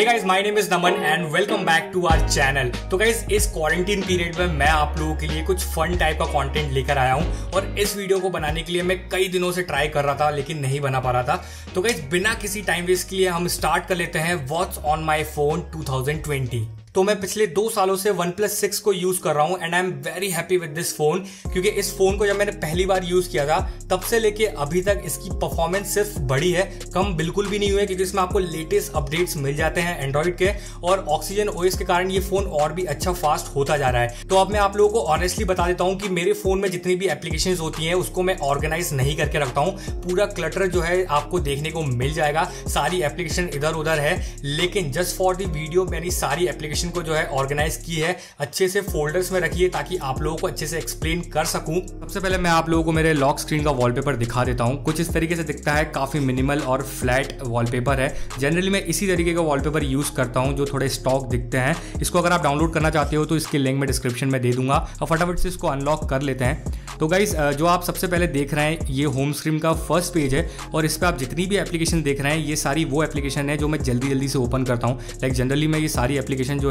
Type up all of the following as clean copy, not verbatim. Hey guys, my name is Naman and welcome back to our channel. तो guys, इस quarantine period में मैं आप लोगों के लिए कुछ फन टाइप का कंटेंट लेकर आया हूँ और इस वीडियो को बनाने के लिए मैं कई दिनों से ट्राई कर रहा था लेकिन नहीं बना पा रहा था। तो guys, बिना किसी टाइम वेस्ट के लिए हम स्टार्ट कर लेते हैं व्हाट्स ऑन माई फोन 2020। तो मैं पिछले 2 सालों से OnePlus 6 को यूज कर रहा हूँ and I am very happy with this phone, क्योंकि इस फोन को जब मैंने पहली बार यूज किया था तब से लेके अभी तक इसकी परफॉर्मेंस सिर्फ बढ़ी है, कम बिल्कुल भी नहीं हुई है, क्योंकि इसमें आपको लेटेस्ट अपडेट्स मिल जाते हैं एंड्रॉइड के और ऑक्सीजन OS के कारण ये फोन और भी अच्छा फास्ट होता जा रहा है। तो अब मैं आप लोगों को ऑनेस्टली बता देता हूँ कि मेरे फोन में जितनी भी एप्लीकेशन होती है उसको मैं ऑर्गेनाइज नहीं करके रखता हूँ, पूरा क्लटर जो है आपको देखने को मिल जाएगा, सारी एप्लीकेशन इधर उधर है, लेकिन जस्ट फॉर दी वीडियो मैंने सारी एप्लीकेशन को जो है ऑर्गेनाइज की है, अच्छे से फोल्डर्स में रखी है ताकि आप लोगों को अच्छे से एक्सप्लेन कर सकूं। सबसे पहले मैं आप लोगों को मेरे लॉक स्क्रीन का वॉलपेपर दिखा देता हूं। कुछ इस तरीके से दिखता है, काफी मिनिमल और फ्लैट वॉलपेपर है। जनरली मैं इसी तरीके का वॉलपेपर यूज करता हूं जो थोड़े स्टॉक दिखते हैं। इसको अगर आप डाउनलोड करना चाहते हो तो इसके लिंक में डिस्क्रिप्शन में दे दूंगा और फटाफट से इसको अनलॉक कर लेते हैं। तो गाइस, जो आप सबसे पहले देख रहे हैं ये होम स्क्रीन का फर्स्ट पेज है और इस पर आप जितनी भी एप्लीकेशन देख रहे हैं ये सारी वो एप्लीकेशन है जो मैं जल्दी जल्दी से ओपन करता हूँ। लाइक जनरली मैं ये सारी एप्लीकेशन जो है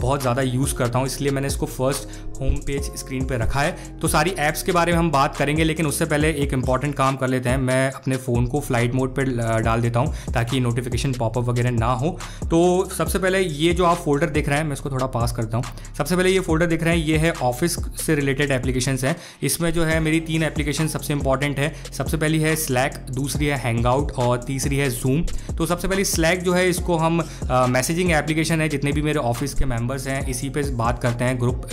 बहुत ज़्यादा यूज़ करता हूँ, इसलिए मैंने इसको फर्स्ट होम पेज स्क्रीन पे रखा है। तो सारी ऐप्स के बारे में हम बात करेंगे, लेकिन उससे पहले एक इंपॉर्टेंट काम कर लेते हैं। मैं अपने फ़ोन को फ्लाइट मोड पे डाल देता हूँ ताकि नोटिफिकेशन पॉपअप वगैरह ना हो। तो सबसे पहले ये जो आप फोल्डर देख रहे हैं, मैं इसको थोड़ा पास करता हूँ। सबसे पहले ये फोल्डर देख रहे हैं ये है ऑफिस से रिलेटेड एप्लीकेशंस हैं। इसमें जो है मेरी 3 एप्लीकेशन सबसे इंपॉर्टेंट है। सबसे पहली है स्लैक, दूसरी है हैंगआउट और तीसरी है जूम। तो सबसे पहली स्लैक जो है इसको हम मैसेजिंग एप्लीकेशन है, जितने भी मेरे ऑफिस के मेंबर्स हैं इसी पे बात करते हैं, ग्रुप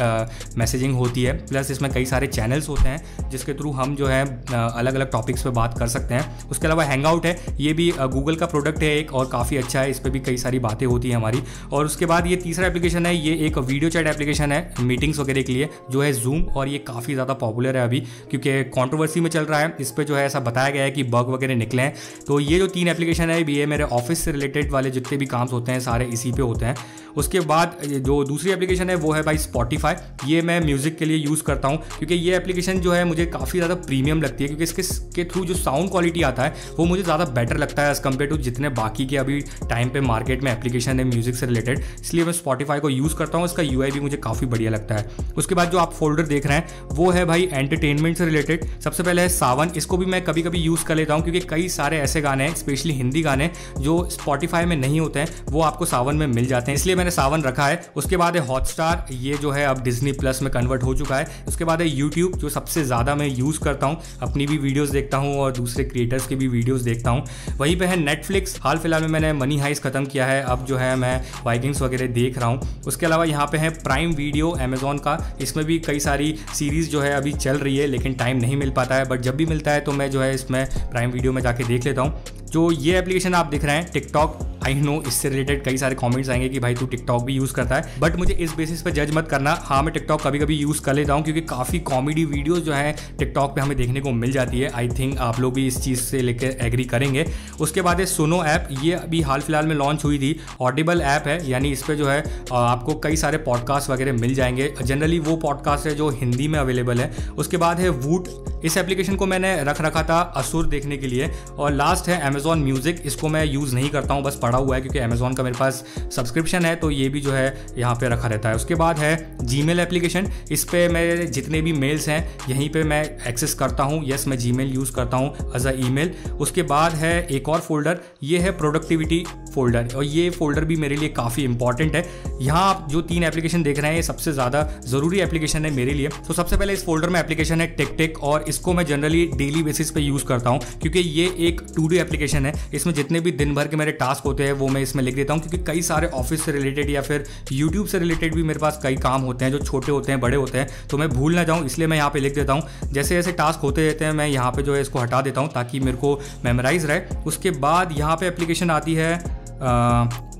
मैसेजिंग होती है, प्लस इसमें कई सारे चैनल्स होते हैं जिसके थ्रू हम जो है अलग अलग टॉपिक्स पे बात कर सकते हैं। उसके अलावा हैंगआउट है, ये भी गूगल का प्रोडक्ट है एक और काफ़ी अच्छा है, इस पर भी कई सारी बातें होती हैं हमारी। और उसके बाद ये तीसरा एप्लीकेशन है, ये एक वीडियो चैट एप्लीकेशन है मीटिंग्स वगैरह के लिए जो है जूम, और ये काफ़ी ज़्यादा पॉपुलर है अभी क्योंकि कॉन्ट्रोवर्सी में चल रहा है। इस पर जो है ऐसा बताया गया है कि बग वगैरह निकले हैं। तो ये जो 3 एप्लीकेशन है ये मेरे ऑफिस से रिलेटेड वाले जितने भी काम्स होते हैं सारे इसी पे होते हैं। उसके बाद जो दूसरी एप्लीकेशन है वो है भाई स्पॉटिफाई। ये मैं म्यूज़िक के लिए यूज़ करता हूँ क्योंकि ये एप्लीकेशन जो है मुझे काफ़ी ज़्यादा प्रीमियम लगती है, क्योंकि इसके थ्रू जो साउंड क्वालिटी आता है वो मुझे ज़्यादा बेटर लगता है एज़ कम्पेयर टू जितने बाकी के अभी टाइम पे मार्केट में एप्लीकेशन है म्यूज़िक से रिलेटेड, इसलिए मैं स्पॉटिफाई को यूज़ करता हूँ। इसका यूआई भी मुझे काफ़ी बढ़िया लगता है। उसके बाद जो आप फोल्डर देख रहे हैं वो है भाई एंटरटेनमेंट से रिलेटेड। सबसे पहले है सावन, इसको भी मैं कभी कभी यूज़ कर लेता हूँ क्योंकि कई सारे ऐसे गाने हैं, स्पेशली हिंदी गाने जो स्पॉटिफाई में नहीं होते हैं वो आपको सावन में मिल जाते हैं, इसलिए मैंने सावन रखा है। उसके बाद है हॉटस्टार, ये जो है अब डिज्नी प्लस में कन्वर्ट हो चुका है। उसके बाद है यूट्यूब, जो सबसे ज़्यादा मैं यूज़ करता हूँ, अपनी भी वीडियोस देखता हूँ और दूसरे क्रिएटर्स की भी वीडियोस देखता हूँ। वहीं पे है नेटफ्लिक्स, हाल फिलहाल में मैंने मनी हाइस्ट ख़त्म किया है, अब जो है मैं वाइकिंग्स वगैरह देख रहा हूँ। उसके अलावा यहाँ पे है प्राइम वीडियो अमेजॉन का, इसमें भी कई सारी सीरीज़ जो है अभी चल रही है लेकिन टाइम नहीं मिल पाता है, बट जब भी मिलता है तो मैं जो है इसमें प्राइम वीडियो में जाके देख लेता हूँ। जो ये एप्लीकेशन आप देख रहे हैं टिकटॉक, आई नो इससे रिलेटेड कई सारे कमेंट्स आएंगे कि भाई तू टिकटॉक भी यूज़ करता है, बट मुझे इस बेसिस पे जज मत करना। हाँ, मैं टिकटॉक कभी कभी यूज़ कर लेता हूँ क्योंकि काफ़ी कॉमेडी वीडियोस जो है टिकटॉक पे हमें देखने को मिल जाती है। आई थिंक आप लोग भी इस चीज़ से लेकर एग्री करेंगे। उसके बाद है सुनो ऐप, ये अभी हाल फिलहाल में लॉन्च हुई थी, ऑडिबल ऐप है, यानी इस पर जो है आपको कई सारे पॉडकास्ट वगैरह मिल जाएंगे। जनरली वो पॉडकास्ट है जो हिंदी में अवेलेबल है। उसके बाद है वूट, इस एप्लीकेशन को मैंने रखा था असुर देखने के लिए। और लास्ट है अमेजॉन म्यूजिक, इसको मैं यूज़ नहीं करता हूँ, बस पड़ा हुआ है क्योंकि अमेजॉन का मेरे पास सब्सक्रिप्शन है तो ये भी जो है यहाँ पे रखा रहता है। उसके बाद है जीमेल एप्लीकेशन, इस पर मेरे जितने भी मेल्स हैं यहीं पे मैं एक्सेस करता हूँ। यस, मैं जीमेल यूज़ करता हूँ एज अ ईमेल। उसके बाद है एक और फोल्डर, ये है प्रोडक्टिविटी फोल्डर, और ये फोल्डर भी मेरे लिए काफ़ी इंपॉर्टेंट है। यहाँ आप जो 3 एप्लीकेशन देख रहे हैं ये सबसे ज़्यादा ज़रूरी एप्लीकेशन है मेरे लिए। तो सबसे पहले इस फोल्डर में एप्लीकेशन है टिक, और इसको मैं जनरली डेली बेसिस पे यूज़ करता हूँ क्योंकि ये एक टू डू एप्लीकेशन है। इसमें जितने भी दिन भर के मेरे टास्क होते हैं वो मैं इसमें लिख देता हूँ क्योंकि कई सारे ऑफिस से रिलेटेड या फिर यूट्यूब से रिलेटेड भी मेरे पास कई काम होते हैं जो छोटे होते हैं, बड़े होते हैं, तो मैं भूल ना जाऊँ, इसलिए मैं यहाँ पर लिख देता हूँ। जैसे जैसे टास्क होते रहते हैं मैं यहाँ पर जो है इसको हटा देता हूँ ताकि मेरे को मेमोराइज रहे। उसके बाद यहाँ पर एप्लीकेशन आती है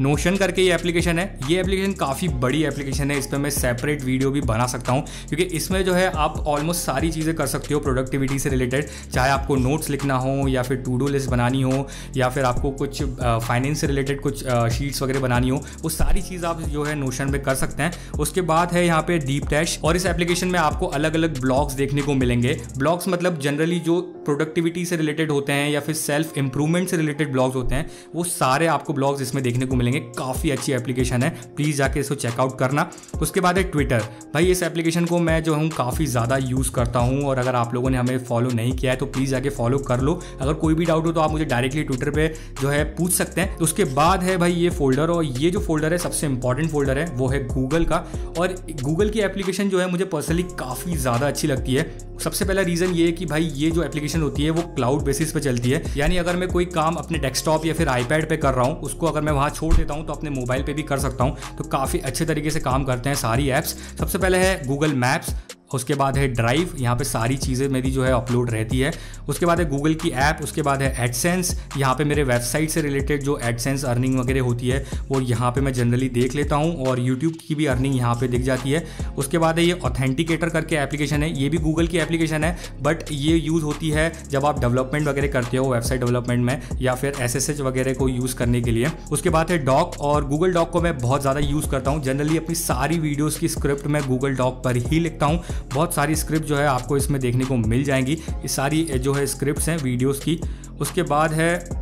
नोशन करके, ये एप्लीकेशन है। ये एप्लीकेशन काफ़ी बड़ी एप्लीकेशन है, इस पर मैं सेपरेट वीडियो भी बना सकता हूँ क्योंकि इसमें जो है आप ऑलमोस्ट सारी चीज़ें कर सकते हो प्रोडक्टिविटी से रिलेटेड, चाहे आपको नोट्स लिखना हो या फिर टू डू लिस्ट बनानी हो या फिर आपको कुछ फाइनेंस से रिलेटेड कुछ शीट्स वगैरह बनानी हो, वो सारी चीज़ आप जो है नोशन पे कर सकते हैं। उसके बाद है यहाँ पे डीप डैश, और इस एप्लीकेशन में आपको अलग अलग ब्लॉग्स देखने को मिलेंगे। ब्लॉग्स मतलब जनरली जो प्रोडक्टिविटी से रिलेटेड होते हैं या फिर सेल्फ इंप्रूवमेंट से रिलेटेड ब्लॉग्स होते हैं वो सारे आपको ब्लॉग्स इसमें देखने को मिलेंगे, काफ़ी अच्छी एप्लीकेशन है, प्लीज़ जाके इसको चेकआउट करना। उसके बाद है ट्विटर। भाई इस एप्लीकेशन को मैं जो हूँ काफ़ी ज़्यादा यूज़ करता हूँ और अगर आप लोगों ने हमें फॉलो नहीं किया है तो प्लीज़ जाके फॉलो कर लो। अगर कोई भी डाउट हो तो आप मुझे डायरेक्टली ट्विटर पर जो है पूछ सकते हैं। उसके बाद है भाई ये फोल्डर, और ये जो फोल्डर है सबसे इंपॉर्टेंट फोल्डर है वो है गूगल का। और गूगल की एप्लीकेशन जो है मुझे पर्सनली काफ़ी ज़्यादा अच्छी लगती है। सबसे पहला रीज़न ये है कि भाई ये जो एप्लीकेशन होती है वो क्लाउड बेसिस पे चलती है, यानी अगर मैं कोई काम अपने डेस्कटॉप या फिर आईपैड पे कर रहा हूँ उसको अगर मैं वहाँ छोड़ देता हूँ तो अपने मोबाइल पे भी कर सकता हूँ। तो काफ़ी अच्छे तरीके से काम करते हैं सारी ऐप्स। सबसे पहले है गूगल मैप्स, उसके बाद है ड्राइव, यहाँ पे सारी चीज़ें मेरी जो है अपलोड रहती है। उसके बाद है गूगल की ऐप, उसके बाद है एडसेंस, यहाँ पे मेरे वेबसाइट से रिलेटेड जो एडसेंस अर्निंग वगैरह होती है वो यहाँ पे मैं जनरली देख लेता हूँ और यूट्यूब की भी अर्निंग यहाँ पे दिख जाती है। उसके बाद है ये ऑथेंटिकेटर करके एप्लीकेशन है, ये भी गूगल की एप्लीकेशन है बट ये यूज़ होती है जब आप डेवलपमेंट वगैरह करते हो वेबसाइट डेवलपमेंट में या फिर SSH वगैरह को यूज़ करने के लिए। उसके बाद है डॉक, और गूगल डॉक को मैं बहुत ज़्यादा यूज़ करता हूँ। जनरली अपनी सारी वीडियोज़ की स्क्रिप्ट मैं गूगल डॉक पर ही लिखता हूँ, बहुत सारी स्क्रिप्ट जो है आपको इसमें देखने को मिल जाएंगी, ये सारी जो है स्क्रिप्ट्स हैं वीडियोस की। उसके बाद है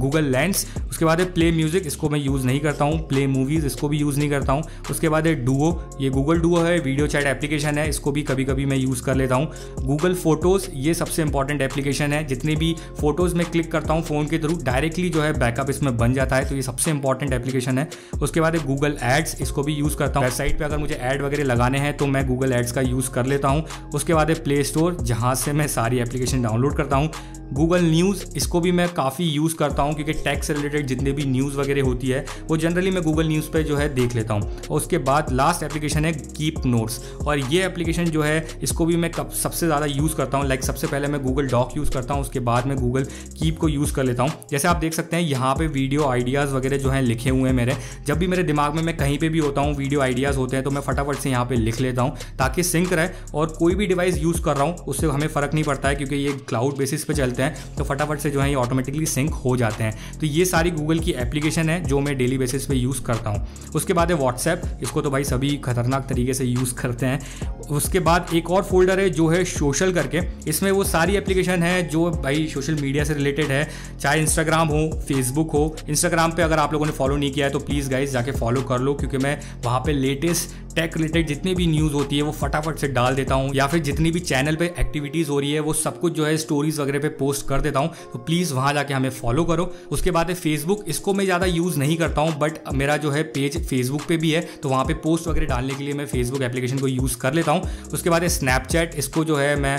गूगल लेंस, उसके बाद है प्ले म्यूज़िक, इसको मैं यूज़ नहीं करता हूँ। प्ले मूवीज़, इसको भी यूज़ नहीं करता हूँ। उसके बाद है डुओ, ये गूगल डुओ है, वीडियो चैट एप्लीकेशन है, इसको भी कभी कभी मैं यूज़ कर लेता हूँ। गूगल फोटोज़, ये सबसे इंपॉर्टेंट एप्लीकेशन है, जितने भी फोटोज़ मैं क्लिक करता हूँ फ़ोन के थ्रू डायरेक्टली जो है बैकअप इसमें बन जाता है, तो ये सबसे इंपॉर्टेंट एप्लीकेशन है। उसके बाद है गूगल एड्स, इसको भी यूज़ करता हूँ, वेबसाइट पर अगर मुझे ऐड वगैरह लगाने हैं तो मैं गूगल एड्स का यूज़ कर लेता हूँ। उसके बाद है प्ले स्टोर, जहाँ से मैं सारी एप्लीकेशन डाउनलोड करता हूँ। गूगल न्यूज़, इसको भी मैं काफ़ी यूज़ करता हूँ क्योंकि टेक से रिलेटेड जितने भी न्यूज़ वगैरह होती है वो जनरली मैं गूगल न्यूज़ पे जो है देख लेता हूँ। और उसके बाद लास्ट एप्लीकेशन है कीप नोट्स, और ये एप्लीकेशन जो है इसको भी मैं सबसे ज़्यादा यूज़ करता हूँ। लाइक सबसे पहले मैं गूगल डॉक यूज़ करता हूँ, उसके बाद मैं गूगल कीप को यूज़ कर लेता हूँ। जैसे आप देख सकते हैं यहाँ पर वीडियो आइडियाज़ वगैरह जो हैं लिखे हुए हैं मेरे, जब भी मेरे दिमाग में मैं कहीं पर भी होता हूँ वीडियो आइडियाज़ होते हैं तो मैं फटाफट से यहाँ पर लिख लेता हूँ ताकि सिंक रहे, और कोई भी डिवाइस यूज़ कर रहा हूँ उससे हमें फ़र्क नहीं पड़ता है क्योंकि ये क्लाउड बेसिस पर चलते हैं तो फटाफट से जो है ये ऑटोमेटिकली सिंक हो जाते हैं। तो ये सारी गूगल की एप्लीकेशन है जो मैं डेली बेसिस पे यूज़ करता हूँ। उसके बाद है व्हाट्सएप, इसको तो भाई सभी खतरनाक तरीके से यूज़ करते हैं। उसके बाद एक और फोल्डर है जो है सोशल करके, इसमें वो सारी एप्लीकेशन है जो भाई सोशल मीडिया से रिलेटेड है, चाहे इंस्टाग्राम हो, फेसबुक हो। इंस्टाग्राम पे अगर आप लोगों ने फॉलो नहीं किया है तो प्लीज़ गाइज जाके फॉलो कर लो क्योंकि मैं वहाँ पे लेटेस्ट टेक रिलेटेड जितनी भी न्यूज़ होती है वो फटाफट से डाल देता हूँ, या फिर जितनी भी चैनल पे एक्टिविटीज़ हो रही है वो सब कुछ जो है स्टोरीज़ वगैरह पे पोस्ट कर देता हूँ, तो प्लीज़ वहाँ जाके हमें फॉलो करो। उसके बाद है फेसबुक, इसको मैं ज़्यादा यूज़ नहीं करता हूँ बट मेरा जो है पेज फेसबुक पे भी है तो वहाँ पे पोस्ट वगैरह डालने के लिए मैं फेसबुक एप्लीकेशन को यूज़ कर लेता हूँ। उसके बाद है स्नैपचैट, इसको जो है मैं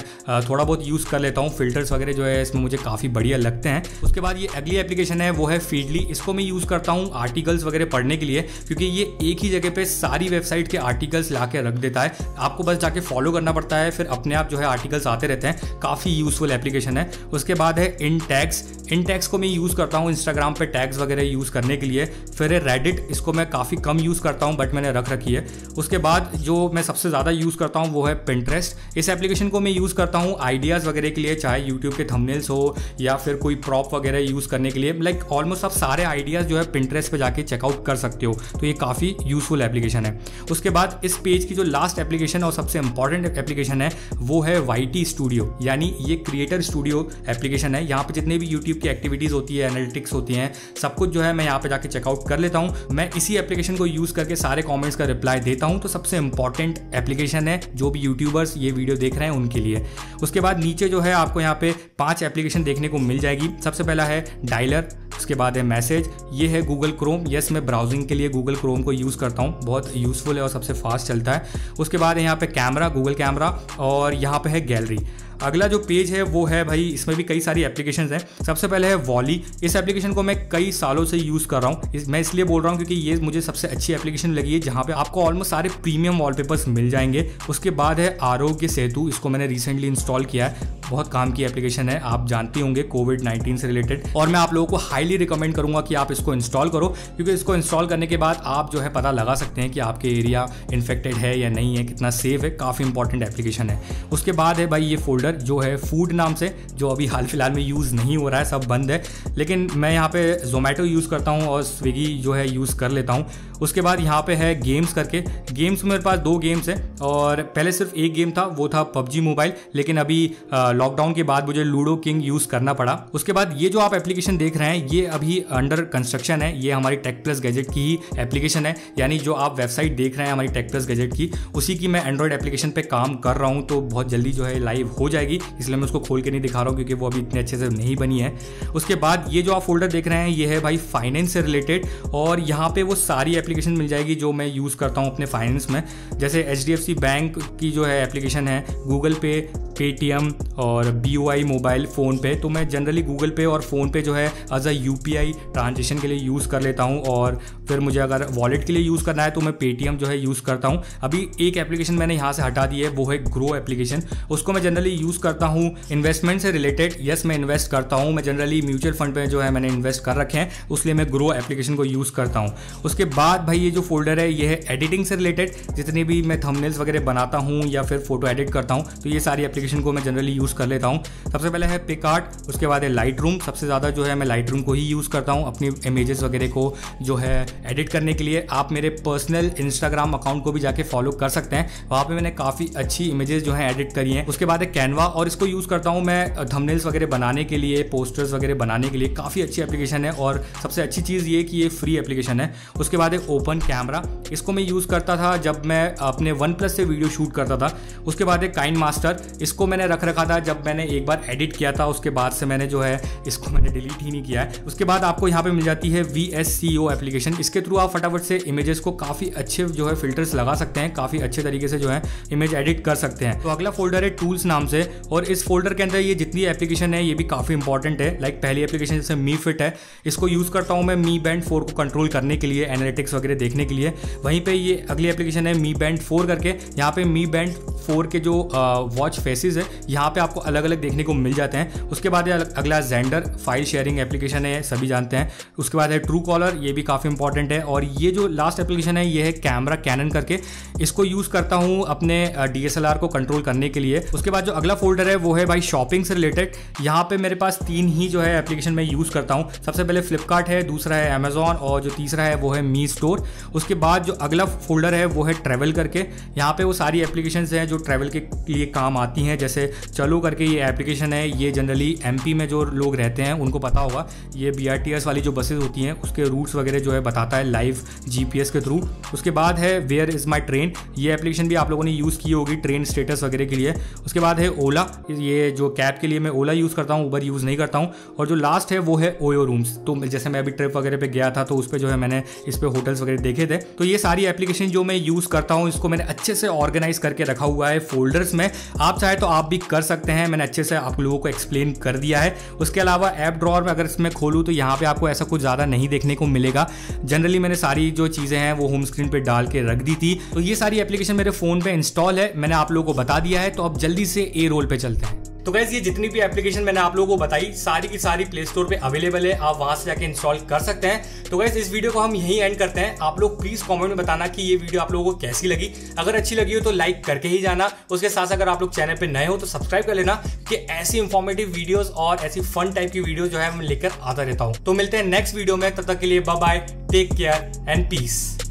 थोड़ा बहुत यूज़ कर लेता हूँ, फिल्टर्स वगैरह जो है इसमें मुझे काफ़ी बढ़िया लगते हैं। उसके बाद ये अगली एप्लीकेशन है वो है फीडली, इसको मैं यूज़ करता हूँ आर्टिकल्स वगैरह पढ़ने के लिए क्योंकि ये एक ही जगह पर सारी वेबसाइट के आर्टिकल्स ला के रख देता है, आपको बस जाके फॉलो करना पड़ता है, फिर अपने आप जो है आर्टिकल्स आते रहते हैं। काफ़ी यूजफुल एप्लीकेशन है। उसके बाद है इन टैग्स, इन टैग्स को मैं यूज़ करता हूँ इंस्टाग्राम पे टैग्स वगैरह यूज़ करने के लिए। फिर है रेडिट, इसको मैं काफ़ी कम यूज़ करता हूँ बट मैंने रख रखी है। उसके बाद जो मैं सबसे ज़्यादा यूज़ करता हूँ वो है पिंटरेस्ट, इस एप्लीकेशन को मैं यूज़ करता हूँ आइडियाज़ वगैरह के लिए, चाहे यूट्यूब के थंबनेल्स हो या फिर कोई प्रॉप वगैरह यूज़ करने के लिए। लाइक ऑलमोस्ट आप सारे आइडियाज़ जो है पिंटरेस्ट पर जाके चेकआउट कर सकते हो, तो ये काफ़ी यूज़फुल एप्लीकेशन है। उसके बाद इस पेज की जो लास्ट एप्लीकेशन और सबसे इंपॉर्टेंट एप्लीकेशन है वो है YT स्टूडियो, यानी ये क्रिएटर स्टूडियो एप्लीकेशन है। यहाँ पे जितने भी YouTube की एक्टिविटीज़ होती है, एनालिटिक्स होती हैं, सब कुछ जो है मैं यहाँ पे जाके चेकआउट कर लेता हूँ। मैं इसी एप्लीकेशन को यूज़ करके सारे कमेंट्स का रिप्लाई देता हूँ, तो सबसे इंपॉर्टेंट एप्लीकेशन है जो भी यूट्यूबर्स ये वीडियो देख रहे हैं उनके लिए। उसके बाद नीचे जो है आपको यहाँ पे 5 एप्लीकेशन देखने को मिल जाएगी। सबसे पहला है डायलर, उसके बाद है मैसेज, ये है गूगल क्रोम, यस मैं ब्राउजिंग के लिए गूगल क्रोम को यूज़ करता हूँ, बहुत यूज़फुल है और सबसे फास्ट चलता है। उसके बाद है यहाँ पे कैमरा, गूगल कैमरा, और यहाँ पे है गैलरी। अगला जो पेज है वो है भाई, इसमें भी कई सारी एप्लीकेशंस हैं। सबसे पहले है वॉली, इस एप्लीकेशन को मैं कई सालों से यूज़ कर रहा हूँ, मैं इसलिए बोल रहा हूँ क्योंकि ये मुझे सबसे अच्छी एप्लीकेशन लगी है जहाँ पे आपको ऑलमोस्ट सारे प्रीमियम वॉलपेपर्स मिल जाएंगे। उसके बाद है आरोग्य सेतु, इसको मैंने रिसेंटली इंस्टॉल किया है, बहुत काम की एप्लीकेशन है, आप जानते होंगे कोविड-19 से रिलेटेड, और मैं आप लोगों को हाईली रिकमेंड करूँगा कि आप इसको इंस्टॉल करो क्योंकि इसको इंस्टॉल करने के बाद आप जो है पता लगा सकते हैं कि आपके एरिया इन्फेक्टेड है या नहीं है, कितना सेफ है, काफ़ी इंपॉर्टेंट एप्लीकेशन है। उसके बाद है भाई ये फोल्डर फोल्डर जो है फूड नाम से, जो अभी हाल फिलहाल में यूज़ नहीं हो रहा है, सब बंद है, लेकिन मैं यहाँ पे जोमेटो यूज़ करता हूँ और स्विगी जो है यूज़ कर लेता हूँ। उसके बाद यहाँ पे है गेम्स करके, गेम्स में मेरे पास 2 गेम्स हैं और पहले सिर्फ एक गेम था, वो था PUBG मोबाइल, लेकिन अभी लॉकडाउन के बाद मुझे लूडो किंग यूज़ करना पड़ा। उसके बाद ये जो आप एप्लीकेशन देख रहे हैं ये अभी अंडर कंस्ट्रक्शन है, ये हमारी टेक प्लस गैजेट की ही एप्लीकेशन है, यानी जो आप वेबसाइट देख रहे हैं हमारी टेक प्लस गैजेट की, उसी की मैं एंड्रॉयड एप्लीकेशन पे काम कर रहा हूँ, तो बहुत जल्दी जो है लाइव हो जाएगी, इसलिए मैं उसको खोल के नहीं दिखा रहा हूँ क्योंकि वो अभी इतने अच्छे से नहीं बनी है। उसके बाद ये जो आप फोल्डर देख रहे हैं ये है भाई फाइनेंस से रिलेटेड, और यहाँ पे वो सारी एप्लीकेशन मिल जाएगी जो मैं यूज़ करता हूँ अपने फाइनेंस में, जैसे HDFC बैंक की जो है एप्लीकेशन है, गूगल पे, पेटीएम और BOI मोबाइल, फ़ोनपे। तो मैं जनरली गूगल पे और फ़ोनपे जो है एज अ UPI ट्रांजेक्शन के लिए यूज़ कर लेता हूँ, और फिर मुझे अगर वॉलेट के लिए यूज़ करना है तो मैं पेटीएम जो है यूज़ करता हूँ। अभी एक एप्लीकेशन मैंने यहाँ से हटा दी है, वो है ग्रो एप्लीकेशन, उसको मैं जनरली यूज़ करता हूँ इन्वेस्टमेंट से रिलेटेड। यस, मैं इन्वेस्ट करता हूँ, मैं जनरली म्यूचुअल फंड में जो है मैंने इन्वेस्ट कर रखे हैं, उसलिए मैं ग्रो एप्लीकेशन को यूज़ करता हूँ। उसके बाद भाई ये जो फोल्डर है ये है एडिटिंग से रिलेटेड, जितने भी मैं थंबनेल्स वगैरह बनाता हूँ या फिर फोटो एडिट करता हूँ तो ये सारी एप्लीकेशन को मैं जनरली यूज़ कर लेता हूँ। सबसे पहले है पिकआर्ट, उसके बाद है लाइटरूम, सबसे ज़्यादा जो है मैं लाइटरूम को ही यूज़ करता हूँ अपनी इमेजेस वगैरह को जो है एडिट करने के लिए। आप मेरे पर्सनल इंस्टाग्राम अकाउंट को भी जाके फॉलो कर सकते हैं, वहाँ पे मैंने काफ़ी अच्छी इमेजेस जो है एडिट करी हैं। उसके बाद है कैनवा, और इसको यूज़ करता हूँ मैं थंबनेल्स वगैरह बनाने के लिए, पोस्टर्स वगैरह बनाने के लिए, काफ़ी अच्छी एप्लीकेशन है और सबसे अच्छी चीज़ ये कि ये फ्री एप्लीकेशन है। उसके बाद है ओपन कैमरा, इसको मैं यूज़ करता था जब मैं अपने OnePlus से वीडियो शूट करता था। उसके बाद है काइंड मास्टर, इसको मैंने रख रखा था जब मैंने एक बार एडिट किया था, उसके बाद से मैंने जो है इसको मैंने डिलीट ही नहीं किया है। उसके बाद आपको यहाँ पे मिल जाती है VSCO एप्लीकेशन, इसके थ्रू आप फटाफट से इमेजेस को काफ़ी अच्छे जो है फिल्टर्स लगा सकते हैं, काफ़ी अच्छे तरीके से जो है इमेज एडिट कर सकते हैं। तो अगला फोल्डर है टूल्स नाम से, और इस फोल्डर के अंदर ये जितनी एप्लीकेशन है ये भी काफ़ी इंपॉर्टेंट है। लाइक पहली एप्लीकेशन जैसे मी फिट है, इसको यूज़ करता हूँ मैं मी बैंड 4 को कंट्रोल करने के लिए, एनालिटिक्स वगैरह देखने के लिए। वहीं पर ये अगली एप्लीकेशन है मी बैंड 4 करके, यहाँ पे मी बैंड 4 के जो वॉच फेसेस है यहाँ पे आपको अलग अलग देखने को मिल जाते हैं। उसके बाद अगला जेंडर फाइल शेयरिंग एप्लीकेशन है, सभी जानते हैं। उसके बाद है ट्रू कॉलर, ये भी काफ़ी इंपॉर्टेंट है। और ये जो लास्ट एप्लीकेशन है ये है कैमरा कैनन करके, इसको यूज़ करता हूँ अपने DSLR को कंट्रोल करने के लिए। उसके बाद जो अगला फोल्डर है वो है भाई शॉपिंग से रिलेटेड, यहाँ पर मेरे पास 3 ही जो है एप्लीकेशन मैं यूज़ करता हूँ। सबसे पहले फ्लिपकार्ट है, दूसरा है अमेजॉन, और जो तीसरा है वो है मी स्टोर। उसके बाद जो अगला फोल्डर है वो है ट्रैवल करके, यहाँ पर वो सारी एप्लीकेशन हैं जो ट्रैवल के लिए काम आती हैं, जैसे चलो करके ये एप्लीकेशन है, ये जनरली MP में जो लोग रहते हैं उनको पता होगा, ये BRTS वाली जो बसेस होती हैं उसके रूट्स वगैरह जो है बताता है लाइव GPS के थ्रू। उसके बाद है वेयर इज़ माई ट्रेन, ये एप्लीकेशन भी आप लोगों ने यूज़ की होगी ट्रेन स्टेटस वगैरह के लिए। उसके बाद है ओला, ये जो कैब के लिए मैं ओला यूज़ करता हूँ, ऊबर यूज़ नहीं करता हूँ। और जो लास्ट है वो है ओयो रूम्स, तो जैसे मैं अभी ट्रिप वगैरह पर गया था तो उस पर जो है मैंने इस पर होटल्स वगैरह देखे थे। तो ये सारी एप्लीकेशन जो मैं यूज़ करता हूँ इसको मैंने अच्छे से ऑर्गेनाइज करके रखा हुआ है फोल्डर्स में, आप चाहे तो आप भी कर सकते हैं, मैंने अच्छे से आप लोगों को एक्सप्लेन कर दिया है। उसके अलावा ऐप ड्रॉअर में अगर इसमें खोलूँ तो यहाँ पे आपको ऐसा कुछ ज़्यादा नहीं देखने को मिलेगा, जनरली मैंने सारी जो चीज़ें हैं वो होम स्क्रीन पे डाल के रख दी थी। तो ये सारी एप्लीकेशन मेरे फ़ोन पे इंस्टॉल है, मैंने आप लोगों को बता दिया है। तो अब जल्दी से ए रोल पे चलते हैं। तो गाइस ये जितनी भी एप्लीकेशन मैंने आप लोगों को बताई सारी की सारी प्ले स्टोर पे अवेलेबल है, आप वहां से जाके इंस्टॉल कर सकते हैं। तो गाइस इस वीडियो को हम यहीं एंड करते हैं। आप लोग प्लीज कमेंट में बताना कि ये वीडियो आप लोगों को कैसी लगी, अगर अच्छी लगी हो तो लाइक करके ही जाना। उसके साथ अगर आप लोग चैनल पे नए हो तो सब्सक्राइब कर लेना कि ऐसी इंफॉर्मेटिव वीडियोज और ऐसी फन टाइप की वीडियो जो है मैं लेकर आता रहता हूँ। तो मिलते हैं नेक्स्ट वीडियो में, तब तक के लिए bye bye, take care and piece.